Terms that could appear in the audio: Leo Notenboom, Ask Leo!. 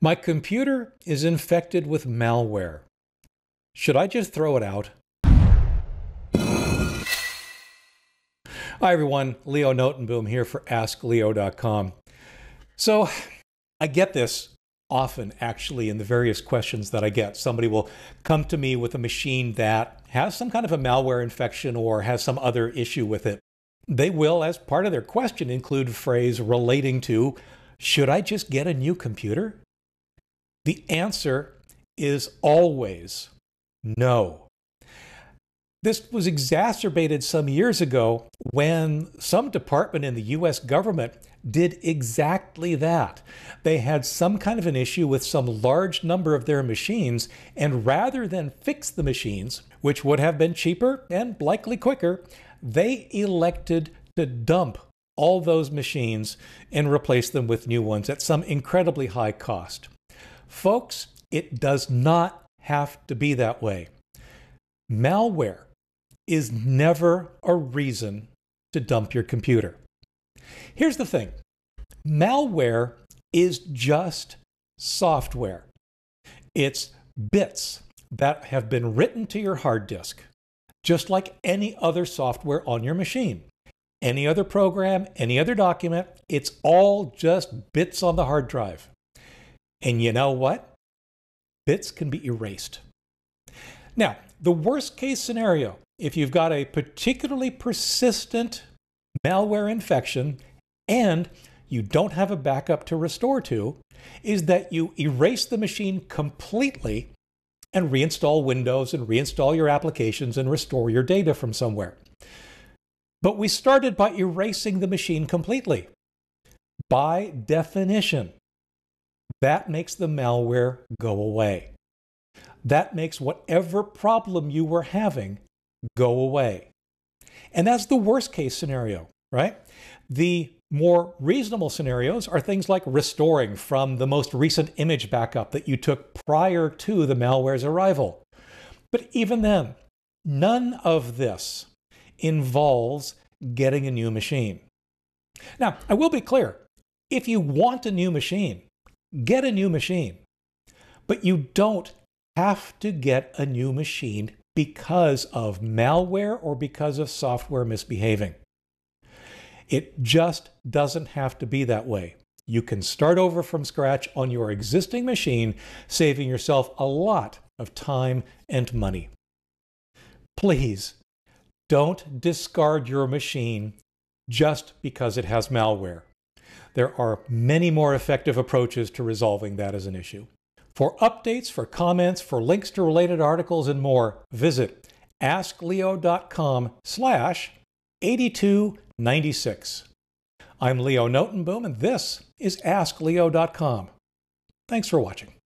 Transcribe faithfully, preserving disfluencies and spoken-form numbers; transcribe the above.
My computer is infected with malware. Should I just throw it out? Hi everyone, Leo Notenboom here for ask leo dot com. So I get this often actually in the various questions that I get. Somebody will come to me with a machine that has some kind of a malware infection or has some other issue with it. They will, as part of their question, include a phrase relating to, should I just get a new computer? The answer is always no. This was exacerbated some years ago when some department in the U S government did exactly that. They had some kind of an issue with some large number of their machines, and rather than fix the machines, which would have been cheaper and likely quicker, they elected to dump all those machines and replace them with new ones at some incredibly high cost. Folks, it does not have to be that way. Malware is never a reason to dump your computer. Here's the thing. Malware is just software. It's bits that have been written to your hard disk, just like any other software on your machine. Any other program, any other document, it's all just bits on the hard drive. And you know what? Bits can be erased. Now, the worst case scenario, if you've got a particularly persistent malware infection and you don't have a backup to restore to, is that you erase the machine completely and reinstall Windows and reinstall your applications and restore your data from somewhere. But we started by erasing the machine completely. By definition, that makes the malware go away. That makes whatever problem you were having go away. And that's the worst case scenario, right? The more reasonable scenarios are things like restoring from the most recent image backup that you took prior to the malware's arrival. But even then, none of this involves getting a new machine. Now, I will be clear. If you want a new machine, get a new machine. But you don't have to get a new machine because of malware or because of software misbehaving. It just doesn't have to be that way. You can start over from scratch on your existing machine, saving yourself a lot of time and money. Please, don't discard your machine just because it has malware. There are many more effective approaches to resolving that as an issue. For updates, for comments, for links to related articles and more, visit ask leo dot com slash eighty-two ninety-six. I'm Leo Notenboom, and this is ask leo dot com. Thanks for watching.